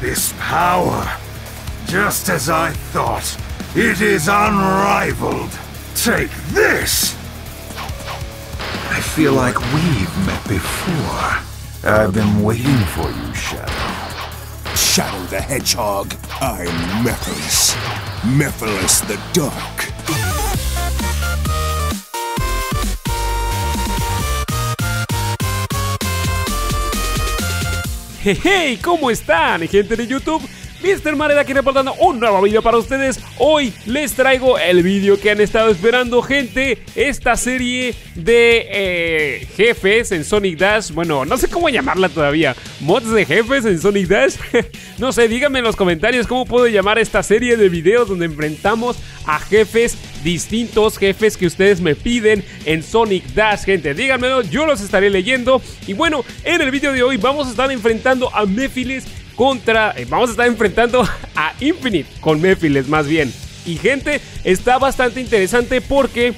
This power, just as I thought, it is unrivaled. Take this! I feel like we've met before. I've been waiting for you, Shadow. Shadow the Hedgehog, I'm Mephiles. Mephiles the Dark. Hey, hey, ¿cómo están, gente de YouTube? Mister Matter aquí reportando un nuevo video para ustedes. Hoy les traigo el video que han estado esperando, gente. Esta serie de jefes en Sonic Dash. Bueno, no sé cómo llamarla todavía. ¿Mods de jefes en Sonic Dash? No sé, díganme en los comentarios cómo puedo llamar esta serie de videos donde enfrentamos a jefes distintos, jefes que ustedes me piden en Sonic Dash, gente. Díganmelo, yo los estaré leyendo. Y bueno, en el video de hoy vamos a estar enfrentando a Mephiles contra... vamos a estar enfrentando a Infinite con Mephiles, más bien. Y gente, está bastante interesante porque...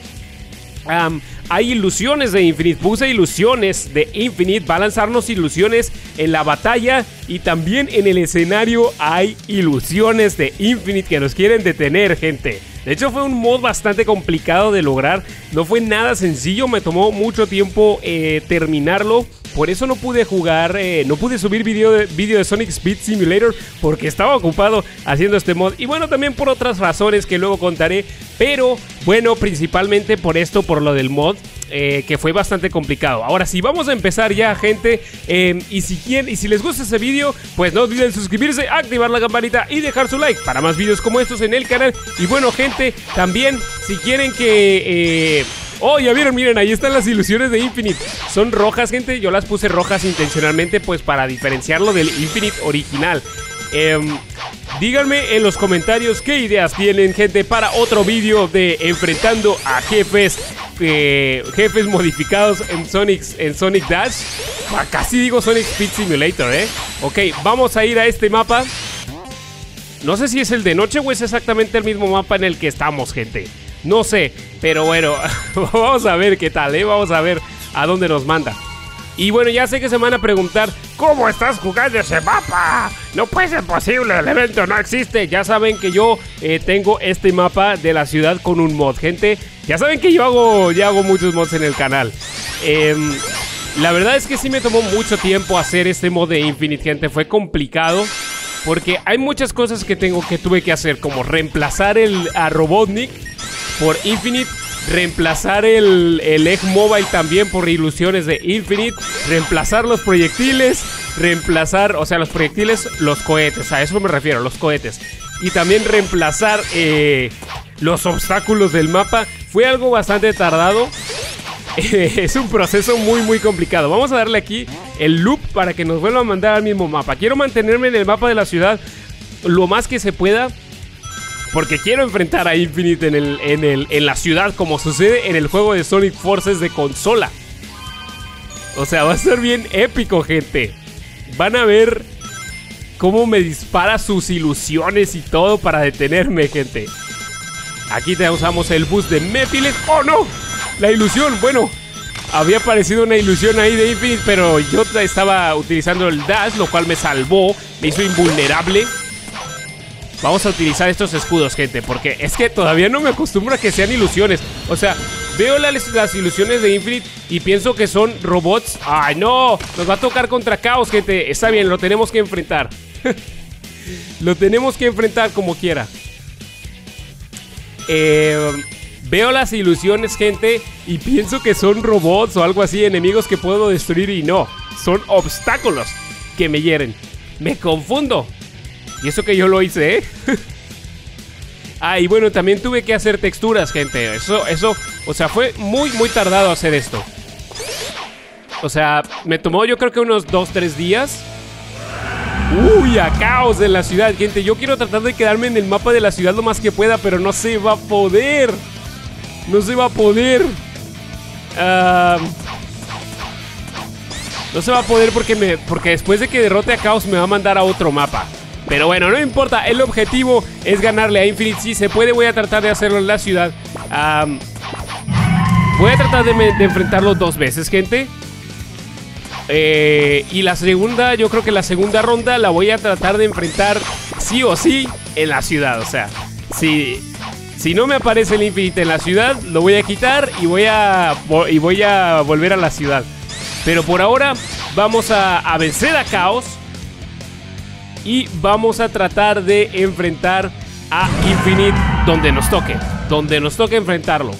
hay ilusiones de Infinite, puse ilusiones de Infinite, va a lanzarnos ilusiones en la batalla y también en el escenario hay ilusiones de Infinite que nos quieren detener, gente. De hecho fue un mod bastante complicado de lograr, no fue nada sencillo, me tomó mucho tiempo terminarlo. Por eso no pude jugar, no pude subir video de Sonic Speed Simulator porque estaba ocupado haciendo este mod. Y bueno, también por otras razones que luego contaré. Pero bueno, principalmente por esto, por lo del mod, que fue bastante complicado. Ahora sí, vamos a empezar ya, gente. Y si les gusta este video, pues no olviden suscribirse, activar la campanita y dejar su like para más videos como estos en el canal. Y bueno, gente, también si quieren que... oh, ya vieron, miren, ahí están las ilusiones de Infinite. Son rojas, gente, yo las puse rojas intencionalmente, pues para diferenciarlo del Infinite original. Díganme en los comentarios qué ideas tienen, gente, para otro vídeo de enfrentando a jefes modificados en Sonic Dash. Ah, casi digo Sonic Speed Simulator, Ok, vamos a ir a este mapa. No sé si es el de noche o es exactamente el mismo mapa en el que estamos, gente. No sé, pero bueno, vamos a ver qué tal, vamos a ver a dónde nos manda. Y bueno, ya sé que se van a preguntar, ¿cómo estás jugando ese mapa? No puede ser posible, el evento no existe. Ya saben que yo tengo este mapa de la ciudad con un mod, gente. Ya saben que yo hago muchos mods en el canal. La verdad es que sí me tomó mucho tiempo hacer este mod de Infinite, gente, fue complicado. Porque hay muchas cosas que tuve que hacer, como reemplazar a Robotnik por Infinite, reemplazar el Egg Mobile también por ilusiones de Infinite, reemplazar los proyectiles, los cohetes, a eso me refiero, los cohetes. Y también reemplazar los obstáculos del mapa. Fue algo bastante tardado. Es un proceso muy muy complicado. Vamos a darle aquí el loop para que nos vuelva a mandar al mismo mapa. Quiero mantenerme en el mapa de la ciudad lo más que se pueda, porque quiero enfrentar a Infinite en la ciudad, como sucede en el juego de Sonic Forces de consola. O sea, va a ser bien épico, gente. Van a ver cómo me dispara sus ilusiones y todo para detenerme, gente. Aquí usamos el bus de Mephiles. ¡Oh, no! La ilusión, bueno, había aparecido una ilusión ahí de Infinite, pero yo estaba utilizando el dash, lo cual me salvó, me hizo invulnerable. Vamos a utilizar estos escudos, gente, porque es que todavía no me acostumbro a que sean ilusiones. O sea, veo las ilusiones de Infinite y pienso que son robots. ¡Ay, no! Nos va a tocar contra Chaos, gente. Está bien, lo tenemos que enfrentar. Lo tenemos que enfrentar como quiera. Veo las ilusiones, gente, y pienso que son robots o algo así, enemigos que puedo destruir, y no. Son obstáculos que me hieren. Me confundo. Y eso que yo lo hice, Ah, y bueno, también tuve que hacer texturas, gente. Eso, o sea, fue muy, muy tardado hacer esto. O sea, me tomó yo creo que unos 2-3 días. Uy, a Caos en la ciudad, gente. Yo quiero tratar de quedarme en el mapa de la ciudad lo más que pueda, pero no se va a poder. No se va a poder. No se va a poder porque después de que derrote a Caos me va a mandar a otro mapa. Pero bueno, no importa, el objetivo es ganarle a Infinite. Si se puede, voy a tratar de hacerlo en la ciudad. Voy a tratar de enfrentarlo dos veces, gente. Y la segunda, yo creo que la segunda ronda la voy a tratar de enfrentar sí o sí en la ciudad. O sea, si no me aparece el Infinite en la ciudad, lo voy a quitar y voy a volver a la ciudad. Pero por ahora vamos a vencer a Chaos y vamos a tratar de enfrentar a Infinite donde nos toque. Donde nos toque enfrentarlo.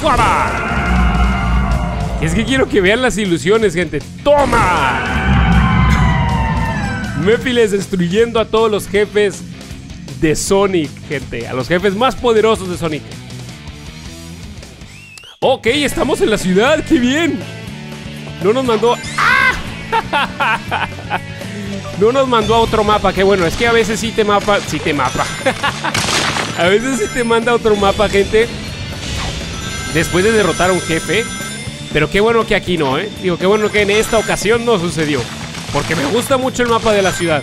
¡Guara! Es que quiero que vean las ilusiones, gente. ¡Toma! Mephiles destruyendo a todos los jefes de Sonic, gente. A los jefes más poderosos de Sonic. Ok, estamos en la ciudad. ¡Qué bien! No nos mandó... ¡Ah! No nos mandó a otro mapa. Qué bueno, es que a veces sí te mapa. Sí te mapa. A veces sí te manda a otro mapa, gente, después de derrotar a un jefe. Pero qué bueno que aquí no, ¿eh? Digo, qué bueno que en esta ocasión no sucedió, porque me gusta mucho el mapa de la ciudad.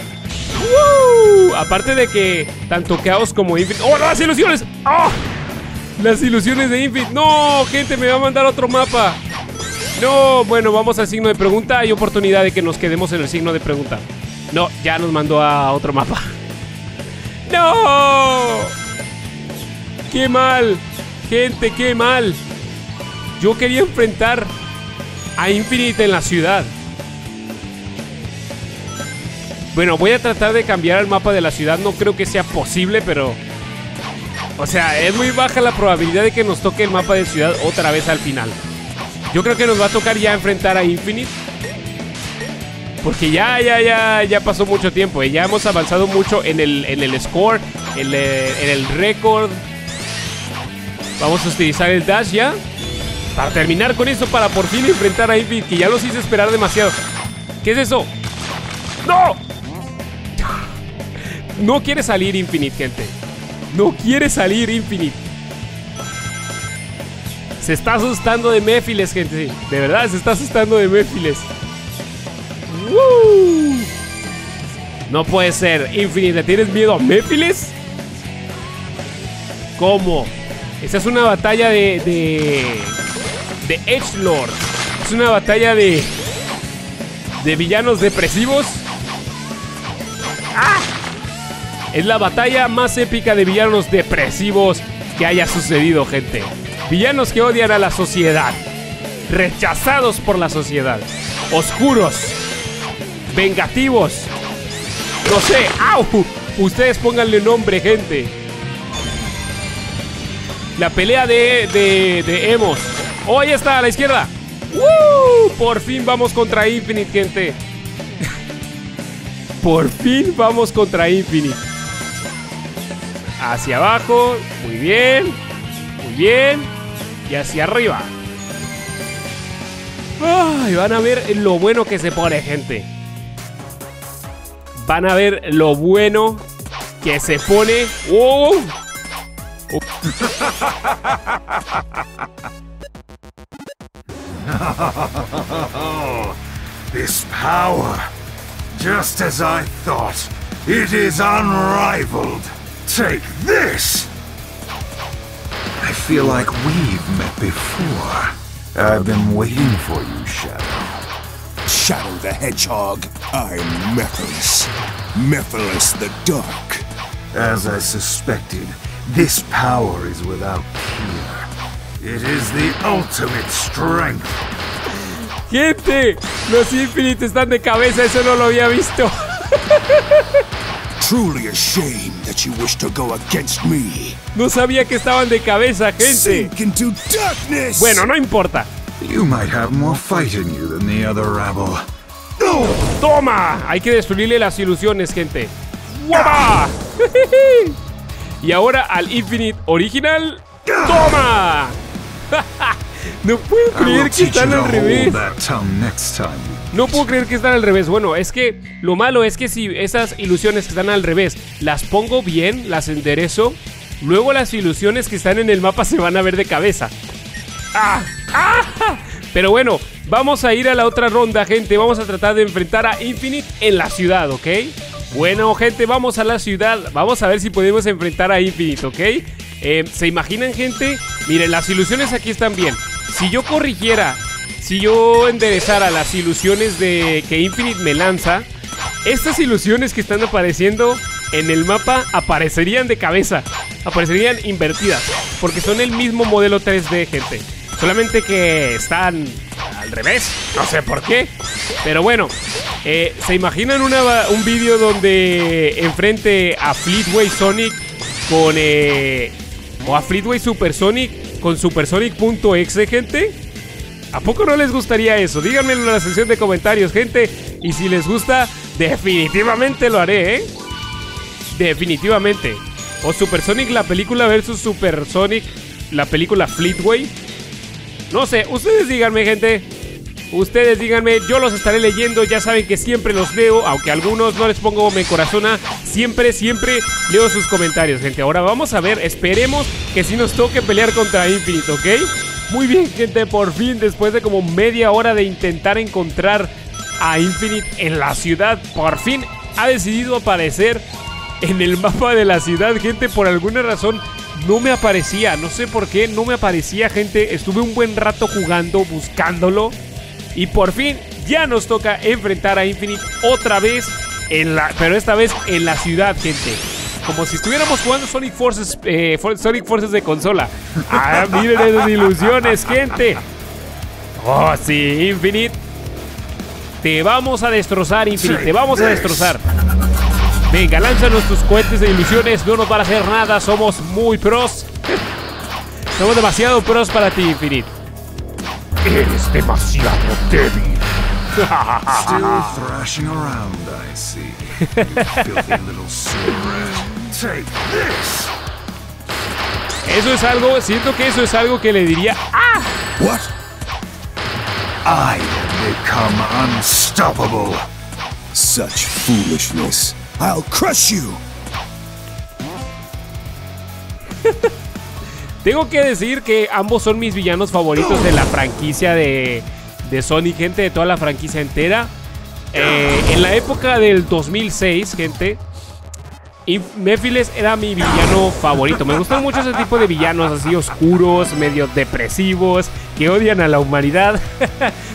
¡Woo! Aparte de que tanto Chaos como Infinite... ¡Oh, no, las ilusiones! ¡Oh! Las ilusiones de Infinite. ¡No, gente! Me va a mandar otro mapa. No, bueno, vamos al signo de pregunta. Hay oportunidad de que nos quedemos en el signo de pregunta. No, ya nos mandó a otro mapa. ¡No! ¡Qué mal! Gente, qué mal. Yo quería enfrentar a Infinite en la ciudad. Bueno, voy a tratar de cambiar el mapa de la ciudad. No creo que sea posible, pero... O sea, es muy baja la probabilidad de que nos toque el mapa de ciudad otra vez al final. Yo creo que nos va a tocar ya enfrentar a Infinite, porque ya pasó mucho tiempo. Ya hemos avanzado mucho en el score, en el récord. Vamos a utilizar el dash ya para terminar con eso, para por fin enfrentar a Infinite, que ya los hice esperar demasiado. ¿Qué es eso? ¡No! No quiere salir Infinite, gente. No quiere salir Infinite. Se está asustando de Mephiles, gente. De verdad, se está asustando de Mephiles. ¡Woo! No puede ser, Infinite. ¿Le tienes miedo a Mephiles? ¿Cómo? Esta es una batalla de Edgelord. Es una batalla de villanos depresivos. ¡Ah! Es la batalla más épica de villanos depresivos que haya sucedido, gente. Villanos que odian a la sociedad, rechazados por la sociedad, oscuros, vengativos. No sé. ¡Au! Ustedes pónganle nombre, gente. La pelea de Emos. ¡Oh, ahí está, a la izquierda! ¡Woo! Por fin vamos contra Infinite, gente. Por fin vamos contra Infinite. Hacia abajo. Muy bien. Muy bien. Y hacia arriba. ¡Ay! Van a ver lo bueno que se pone, gente. Van a ver lo bueno que se pone. ¡Oh! This power, just as I thought, it is unrivaled. Take this. I feel like we've met before. I've been waiting for you, Shadow. Shadow the Hedgehog. I'm Mephiles. Mephiles the Dark. As I suspected. This power is without peer. It is the ultimate strength. Gente, los Infinite están de cabeza, eso no lo había visto. Truly a shame that you wish to go against me. No sabía que estaban de cabeza, gente. Sink into darkness. Bueno, no importa. You might have more fight in you than the other rabble. No. Toma, hay que destruirle las ilusiones, gente. ¡Guapa! Y ahora al Infinite original. ¡Toma! No puedo creer que están al revés. No puedo creer que están al revés. Bueno, es que lo malo es que si esas ilusiones que están al revés las pongo bien, las enderezo, luego las ilusiones que están en el mapa se van a ver de cabeza. ¡Ah! ¡Ah! Pero bueno, vamos a ir a la otra ronda, gente. Vamos a tratar de enfrentar a Infinite en la ciudad, ¿ok? Bueno, gente, vamos a la ciudad. Vamos a ver si podemos enfrentar a Infinite, ¿ok? ¿Se imaginan, gente? Miren, las ilusiones aquí están bien. Si yo corrigiera, si yo enderezara las ilusiones de que Infinite me lanza, estas ilusiones que están apareciendo en el mapa aparecerían de cabeza, aparecerían invertidas, porque son el mismo modelo 3D, gente. Solamente que están al revés, no sé por qué. Pero bueno, ¿se imaginan un vídeo donde enfrente a Fleetway Sonic con... o a Fleetway Super Sonic con Supersonic.exe, gente? ¿A poco no les gustaría eso? Díganmelo en la sección de comentarios, gente. Y si les gusta, definitivamente lo haré, ¿eh? Definitivamente. O Supersonic la película versus Supersonic la película Fleetway. No sé, ustedes díganme, gente. Ustedes díganme, yo los estaré leyendo. Ya saben que siempre los leo, aunque a algunos no les pongo mi corazona. Siempre, siempre leo sus comentarios, gente. Ahora vamos a ver, esperemos que sí nos toque pelear contra Infinite, ¿ok? Muy bien, gente, por fin, después de como media hora de intentar encontrar a Infinite en la ciudad, por fin ha decidido aparecer en el mapa de la ciudad, gente. Por alguna razón no me aparecía, no sé por qué, no me aparecía, gente. Estuve un buen rato jugando, buscándolo, y por fin ya nos toca enfrentar a Infinite otra vez, pero esta vez en la ciudad, gente. Como si estuviéramos jugando Sonic Forces, Sonic Forces de consola. Ah, miren esas ilusiones, gente. Oh, sí, Infinite. Te vamos a destrozar, Infinite, te vamos a destrozar. Venga, lánzanos tus cohetes de ilusiones, no nos van a hacer nada, somos muy pros. Somos demasiado pros para ti, Infinite. Eres demasiado débil. Still thrashing around, I see. You filthy little sewer. Take this. Eso es algo, siento que eso es algo que le diría. ¡Ah! What? I have become unstoppable. Such foolishness. I'll crush you. Tengo que decir que ambos son mis villanos favoritos de la franquicia de Sonic, gente, de toda la franquicia entera. En la época del 2006, gente, Mephiles era mi villano favorito. Me gustan mucho ese tipo de villanos así oscuros, medio depresivos, que odian a la humanidad.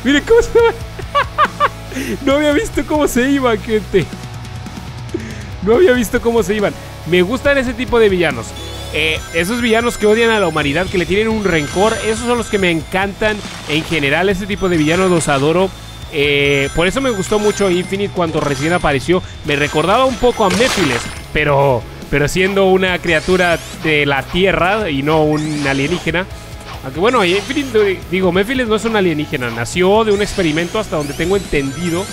Miren cómo se iban. No había visto cómo se iban, gente. No había visto cómo se iban. Me gustan ese tipo de villanos. Esos villanos que odian a la humanidad, que le tienen un rencor, esos son los que me encantan. En general, ese tipo de villanos los adoro. Por eso me gustó mucho Infinite cuando recién apareció. Me recordaba un poco a Mephiles, pero siendo una criatura de la Tierra y no un alienígena. Aunque bueno, Infinite, digo, Mephiles no es un alienígena. Nació de un experimento, hasta donde tengo entendido.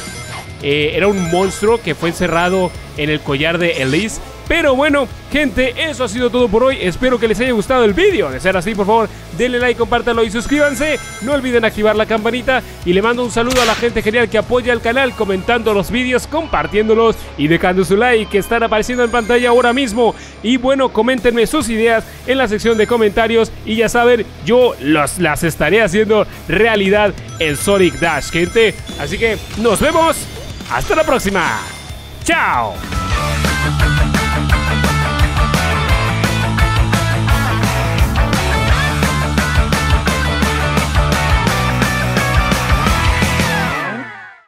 Era un monstruo que fue encerrado en el collar de Elise. Pero bueno, gente, eso ha sido todo por hoy. Espero que les haya gustado el vídeo. De ser así, por favor, denle like, compártanlo y suscríbanse. No olviden activar la campanita. Y le mando un saludo a la gente genial que apoya el canal comentando los vídeos, compartiéndolos y dejando su like que están apareciendo en pantalla ahora mismo. Y bueno, coméntenme sus ideas en la sección de comentarios. Y ya saben, yo las estaré haciendo realidad en Sonic Dash, gente. Así que nos vemos. Hasta la próxima. Chao.